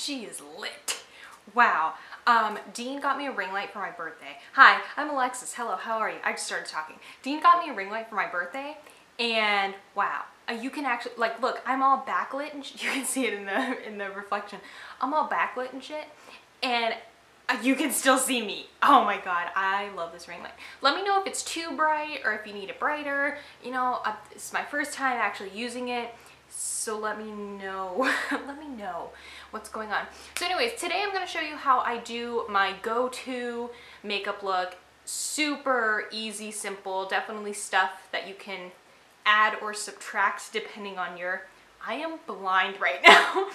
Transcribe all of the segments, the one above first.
She is lit. Wow. Dean got me a ring light for my birthday. Hi, I'm Alexis. Hello, how are you? I just started talking. Dean got me a ring light for my birthday, and wow. You can actually, like, look, I'm all backlit and you can see it in the reflection. I'm all backlit and shit, and you can still see me. Oh my god, I love this ring light. Let me know if it's too bright or if you need it brighter. You know, it's my first time actually using it, so let me know. Let me know what's going on. So anyways, today I'm going to show you how I do my go-to makeup look. Super easy, simple, definitely stuff that you can add or subtract depending on your... I am blind right now.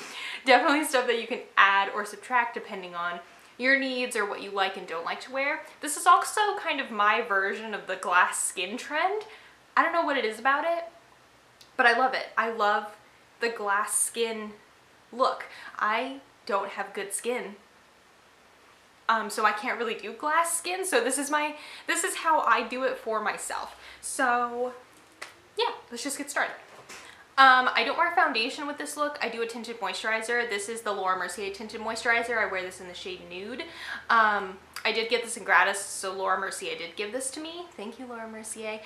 Definitely stuff that you can add or subtract depending on your needs or what you like and don't like to wear. This is also kind of my version of the glass skin trend. I don't know what it is about it, but I love it. I love the glass skin look. I don't have good skin, so I can't really do glass skin, so this is how I do it for myself. So yeah, let's just get started. I don't wear foundation with this look. I do a tinted moisturizer. This is the Laura Mercier tinted moisturizer. I wear this in the shade Nude. I did get this in gratis, so Laura Mercier did give this to me. Thank you, Laura Mercier.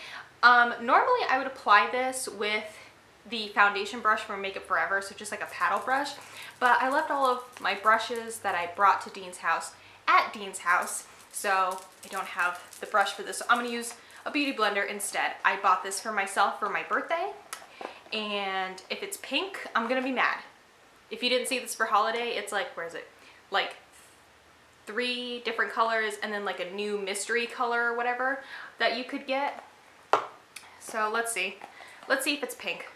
Normally I would apply this with the foundation brush from Make Up Forever, so just like a paddle brush, but I left all of my brushes that I brought to Dean's house at Dean's house, so I don't have the brush for this, so I'm going to use a beauty blender instead. I bought this for myself for my birthday, and if it's pink, I'm gonna be mad. If you didn't see this for holiday, it's like, where is it? Like 3 different colors and then like a new mystery color or whatever that you could get. So let's see. Let's see if it's pink.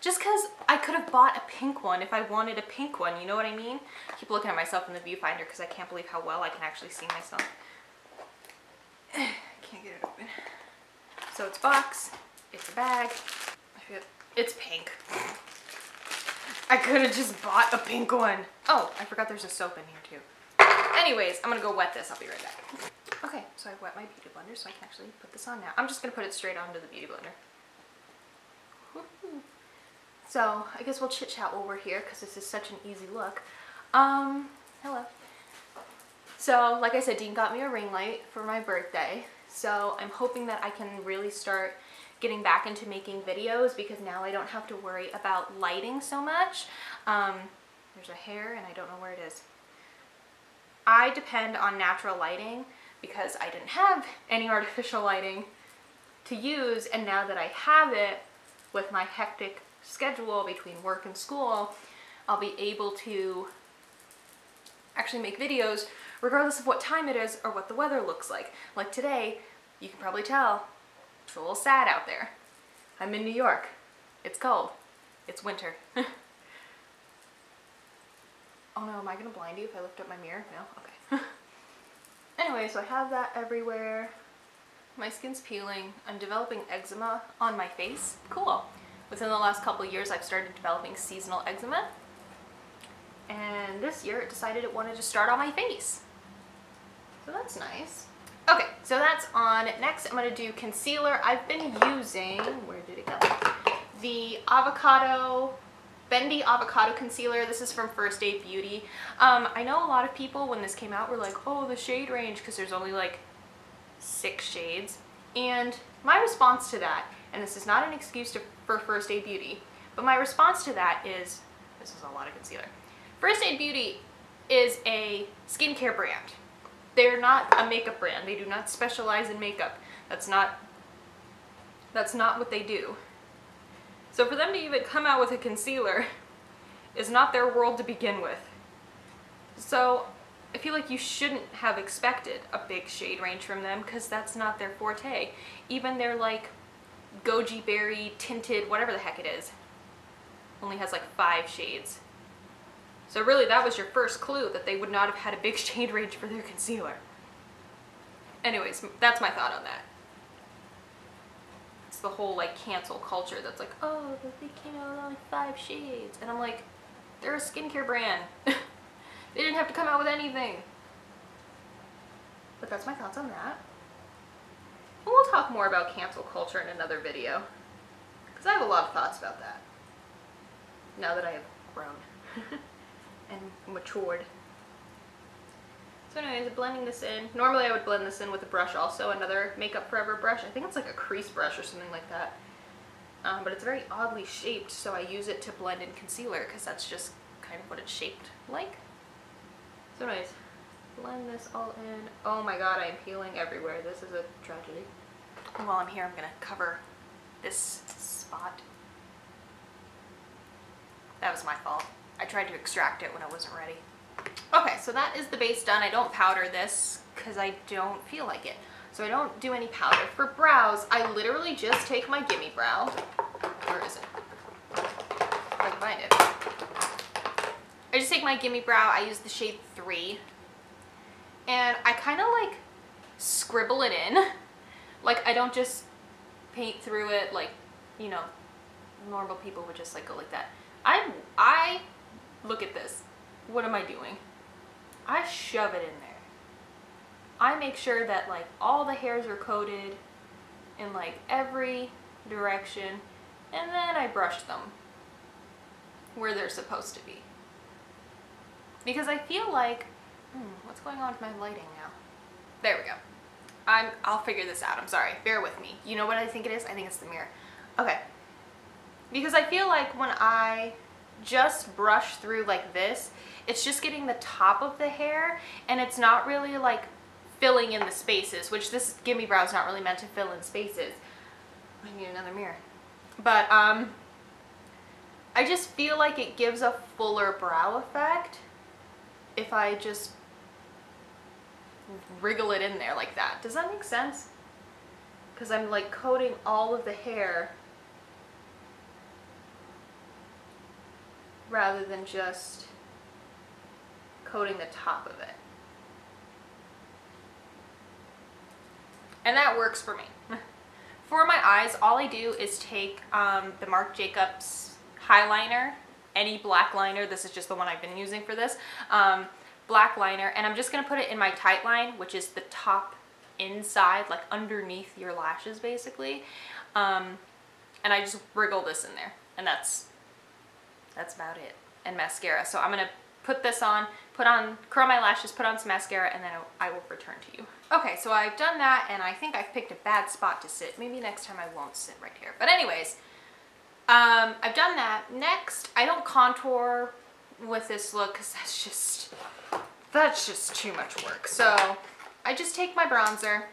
Just cause I could have bought a pink one if I wanted a pink one, you know what I mean? I keep looking at myself in the viewfinder cause I can't believe how well I can actually see myself. I can't get it open. So it's box, it's a bag. It's pink. I could have just bought a pink one. Oh, I forgot there's a soap in here too. Anyways, I'm gonna go wet this. I'll be right back. Okay, so I wet my beauty blender so I can actually put this on now. I'm just gonna put it straight onto the beauty blender. So I guess we'll chit chat while we're here because this is such an easy look. Hello. So like I said, Dean got me a ring light for my birthday. So I'm hoping that I can really start getting back into making videos because now I don't have to worry about lighting so much. There's a hair and I don't know where it is. I depend on natural lighting because I didn't have any artificial lighting to use, and now that I have it with my hectic schedule between work and school, I'll be able to actually make videos regardless of what time it is or what the weather looks like. Like today, you can probably tell, it's a little sad out there. I'm in New York. It's cold. It's winter. Oh no, am I gonna blind you if I lift up my mirror? No? Okay. Anyway, so I have that everywhere. My skin's peeling. I'm developing eczema on my face. Cool. Within the last couple of years, I've started developing seasonal eczema. And this year, it decided it wanted to start on my face. So that's nice. Okay, so that's on. Next, I'm gonna do concealer. I've been using, where did it go? The avocado, bendy avocado concealer. This is from First Aid Beauty. I know a lot of people when this came out were like, oh, the shade range, because there's only like 6 shades. And my response to that, and this is not an excuse for First Aid Beauty, but my response to that is, this is a lot of concealer. First Aid Beauty is a skincare brand. They're not a makeup brand. They do not specialize in makeup. That's not what they do. So for them to even come out with a concealer is not their world to begin with. So I feel like you shouldn't have expected a big shade range from them because that's not their forte. Even their like goji berry tinted, whatever the heck it is, only has like 5 shades. So really, that was your first clue that they would not have had a big shade range for their concealer. Anyways, that's my thought on that. It's the whole like cancel culture that's like, oh, they came out with only 5 shades. And I'm like, they're a skincare brand. They didn't have to come out with anything. But that's my thoughts on that. And we'll talk more about cancel culture in another video. Because I have a lot of thoughts about that. Now that I have grown. and matured. So anyways, blending this in. Normally I would blend this in with a brush also, another Make Up Forever brush. I think it's like a crease brush or something like that. But it's very oddly shaped, so I use it to blend in concealer because that's just kind of what it's shaped like. So anyways, blend this all in. Oh my god, I'm peeling everywhere. This is a tragedy. And while I'm here, I'm going to cover this spot. That was my fault. I tried to extract it when I wasn't ready. Okay, so that is the base done. I don't powder this because I don't feel like it. So I don't do any powder. For brows, I literally just take my Gimme Brow. Where is it? If I can find it. I just take my Gimme Brow. I use the shade 3. And I kind of like scribble it in. Like, I don't just paint through it like, you know, normal people would just like go like that. I look at this. What am I doing? I shove it in there. I make sure that like all the hairs are coated in like every direction, and then I brush them where they're supposed to be. Because I feel like, what's going on with my lighting now? There we go. I'll figure this out. I'm sorry. Bear with me. You know what I think it is? I think it's the mirror. Okay. Because I feel like when I just brush through like this, it's just getting the top of the hair and it's not really like filling in the spaces, which this Gimme Brow is not really meant to fill in spaces. I need another mirror. But I just feel like it gives a fuller brow effect if I just wriggle it in there like that. Does that make sense? Because I'm like coating all of the hair rather than just coating the top of it. And that works for me. For my eyes, all I do is take the Marc Jacobs highliner, any black liner. This is just the one I've been using for this. Black liner, and I'm just going to put it in my tight line, which is the top inside, like underneath your lashes basically. And I just wriggle this in there, and that's about it. And mascara. So I'm going to put this on, curl my lashes, put on some mascara, and then I will return to you. Okay, so I've done that, and I think I've picked a bad spot to sit. Maybe next time I won't sit right here. But anyways, I've done that. Next, I don't contour with this look because that's just too much work. So I just take my bronzer,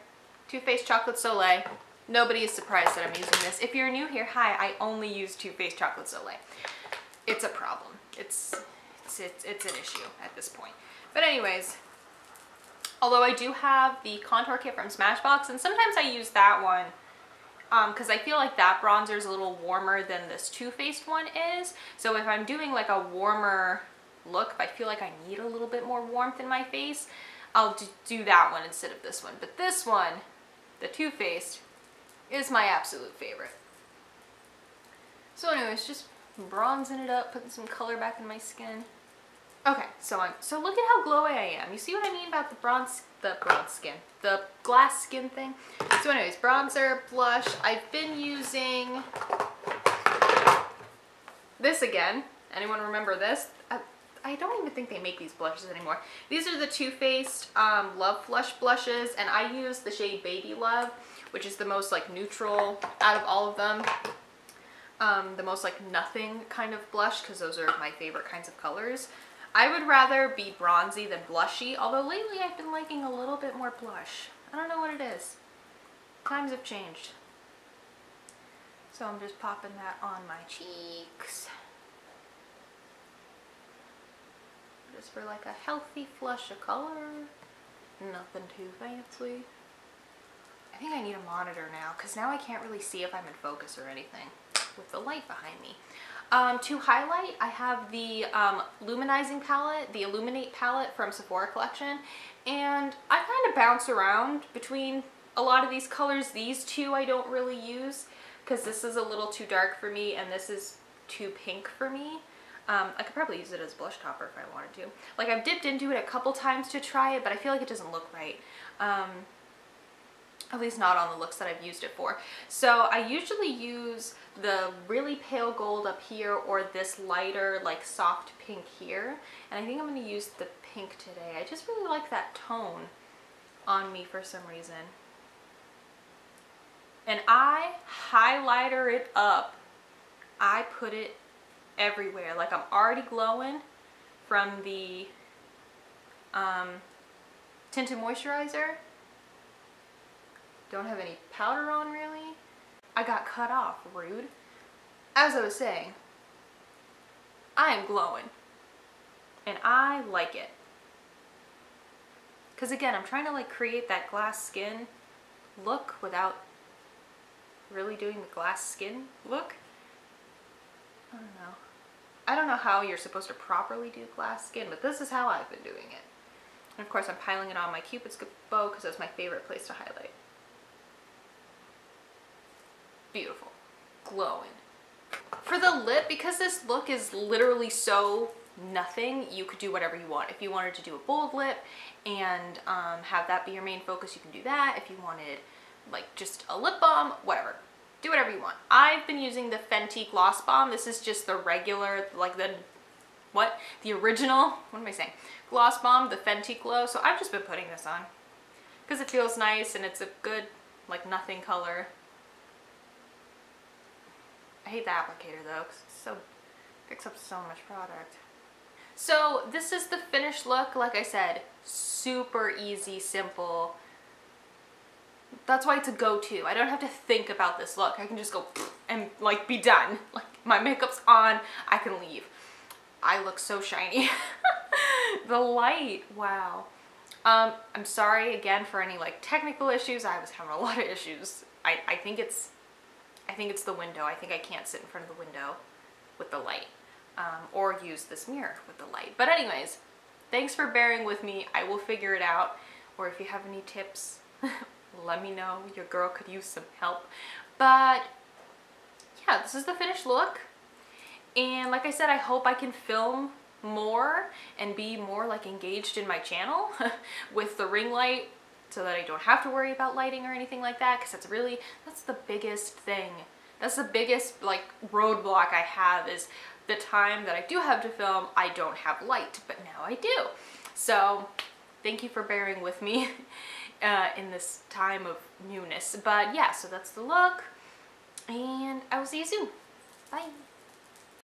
Too Faced Chocolate Soleil. Nobody is surprised that I'm using this. If you're new here, hi, I only use Too Faced Chocolate Soleil. It's a problem. It's an issue at this point. But anyways, although I do have the contour kit from Smashbox, and sometimes I use that one because I feel like that bronzer is a little warmer than this Too Faced one is. So if I'm doing like a warmer look, if I feel like I need a little bit more warmth in my face, I'll do that one instead of this one. But this one, the Too Faced, is my absolute favorite. So anyways, just bronzing it up, putting some color back in my skin. Okay, so look at how glowy I am. You see what I mean about the glass skin thing? So anyways, bronzer, blush. I've been using this again. Anyone remember this? I don't even think they make these blushes anymore. These are the Too Faced Love Flush blushes, and I use the shade Baby Love, which is the most like neutral out of all of them. The most like nothing kind of blush, because those are my favorite kinds of colors. I would rather be bronzy than blushy, although lately I've been liking a little bit more blush. I don't know what it is. Times have changed. So I'm just popping that on my cheeks. Just for like a healthy flush of color. Nothing too fancy. I think I need a monitor now, because now I can't really see if I'm in focus or anything with the light behind me. To highlight, I have the Luminizing palette, the Illuminate palette from Sephora Collection, and I kind of bounce around between a lot of these colors. These two I don't really use because this is a little too dark for me and this is too pink for me. I could probably use it as blush topper if I wanted to. Like, I've dipped into it a couple times to try it, but I feel like it doesn't look right. at least not on the looks that I've used it for. So I usually use the really pale gold up here or this lighter like soft pink here, and I think I'm going to use the pink today. I just really like that tone on me for some reason. And I highlighter it up. I put it everywhere. Like, I'm already glowing from the tinted moisturizer. Don't have any powder on, really. I got cut off, rude. As I was saying, I am glowing. And I like it. Because again, I'm trying to like create that glass skin look without really doing the glass skin look. I don't know. I don't know how you're supposed to properly do glass skin, but this is how I've been doing it. And of course, I'm piling it on my Cupid's bow because that's my favorite place to highlight. Beautiful. Glowing. For the lip, because this look is literally so nothing, you could do whatever you want. If you wanted to do a bold lip and have that be your main focus, you can do that. If you wanted like just a lip balm, whatever. Do whatever you want. I've been using the Fenty Gloss Bomb. This is just the regular, like the, what? The original, what am I saying? Gloss Bomb, the Fenty Glow. So I've just been putting this on because it feels nice and it's a good, like nothing color. I hate the applicator though, because it's so, it picks up so much product. So this is the finished look. Like I said, super easy, simple. That's why it's a go-to. I don't have to think about this look. I can just go and like be done. Like my makeup's on, I can leave. I look so shiny. The light, wow. I'm sorry again for any like technical issues. I was having a lot of issues. I think it's the window. I think I can't sit in front of the window with the light or use this mirror with the light. But anyways, thanks for bearing with me. I will figure it out. Or if you have any tips, let me know. Your girl could use some help. But yeah, this is the finished look. And like I said, I hope I can film more and be more like engaged in my channel with the ring light, so that I don't have to worry about lighting or anything like that, because that's the biggest thing. That's the biggest like roadblock I have, is the time that I do have to film, I don't have light, but now I do. So thank you for bearing with me in this time of newness. But yeah, so that's the look, and I will see you soon. Bye.